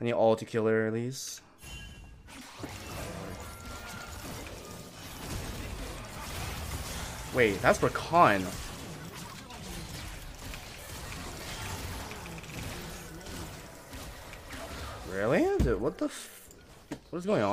I need all to kill her at least. Wait, that's Rakan. Really? Dude, what the f... What is going on?